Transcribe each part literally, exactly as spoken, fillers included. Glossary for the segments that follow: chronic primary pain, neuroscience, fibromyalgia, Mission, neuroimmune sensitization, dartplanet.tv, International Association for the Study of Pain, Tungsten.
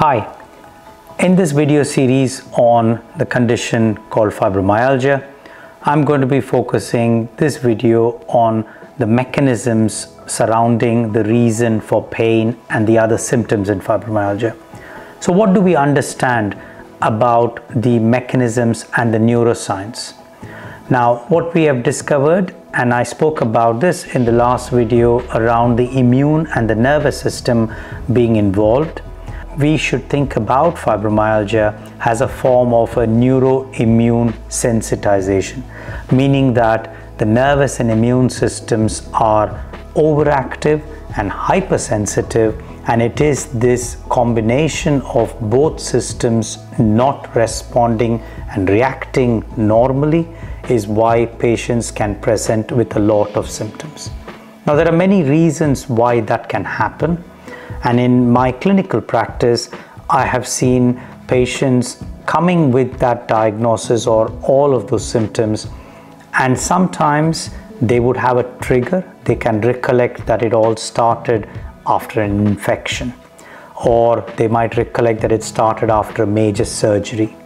Hi, in this video series on the condition called fibromyalgia, I'm going to be focusing this video on the mechanisms surrounding the reason for pain and the other symptoms in fibromyalgia. So what do we understand about the mechanisms and the neuroscience? Now, what we have discovered, and I spoke about this in the last video around the immune and the nervous system being involved, we should think about fibromyalgia as a form of a neuroimmune sensitization, meaning that the nervous and immune systems are overactive and hypersensitive, and it is this combination of both systems not responding and reacting normally is why patients can present with a lot of symptoms. Now, there are many reasons why that can happen. And in my clinical practice, I have seen patients coming with that diagnosis or all of those symptoms. And sometimes they would have a trigger. They can recollect that it all started after an infection, or they might recollect that it started after a major surgery.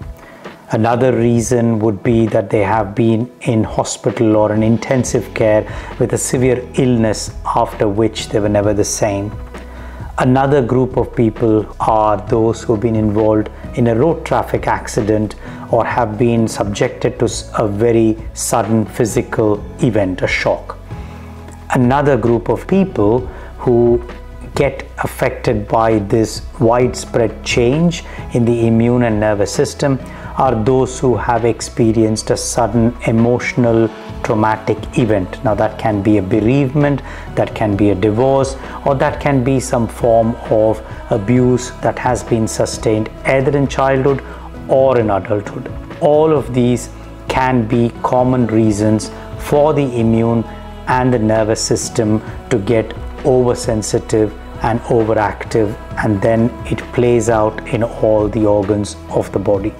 Another reason would be that they have been in hospital or in intensive care with a severe illness after which they were never the same. Another group of people are those who have been involved in a road traffic accident or have been subjected to a very sudden physical event, a shock. Another group of people who get affected by this widespread change in the immune and nervous system are those who have experienced a sudden emotional traumatic event. Now, that can be a bereavement, that can be a divorce, or that can be some form of abuse that has been sustained either in childhood or in adulthood. All of these can be common reasons for the immune and the nervous system to get oversensitive and overactive, and then it plays out in all the organs of the body.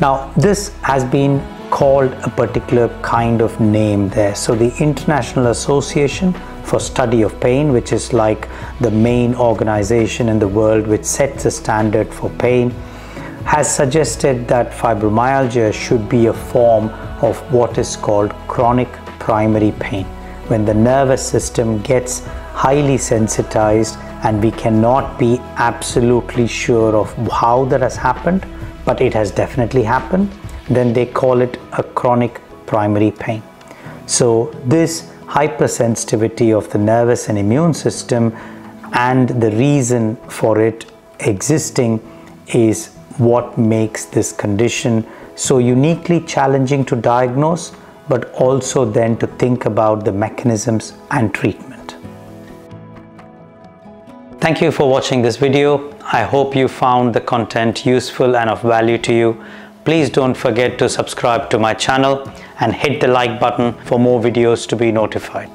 Now, this has been called a particular kind of name there. So the International Association for the Study of Pain, which is like the main organization in the world which sets a standard for pain, has suggested that fibromyalgia should be a form of what is called chronic primary pain, when the nervous system gets highly sensitized and we cannot be absolutely sure of how that has happened, but it has definitely happened, then they call it a chronic primary pain. So this hypersensitivity of the nervous and immune system and the reason for it existing is what makes this condition so uniquely challenging to diagnose, but also then to think about the mechanisms and treatment. Thank you for watching this video. I hope you found the content useful and of value to you. Please don't forget to subscribe to my channel and hit the like button for more videos to be notified.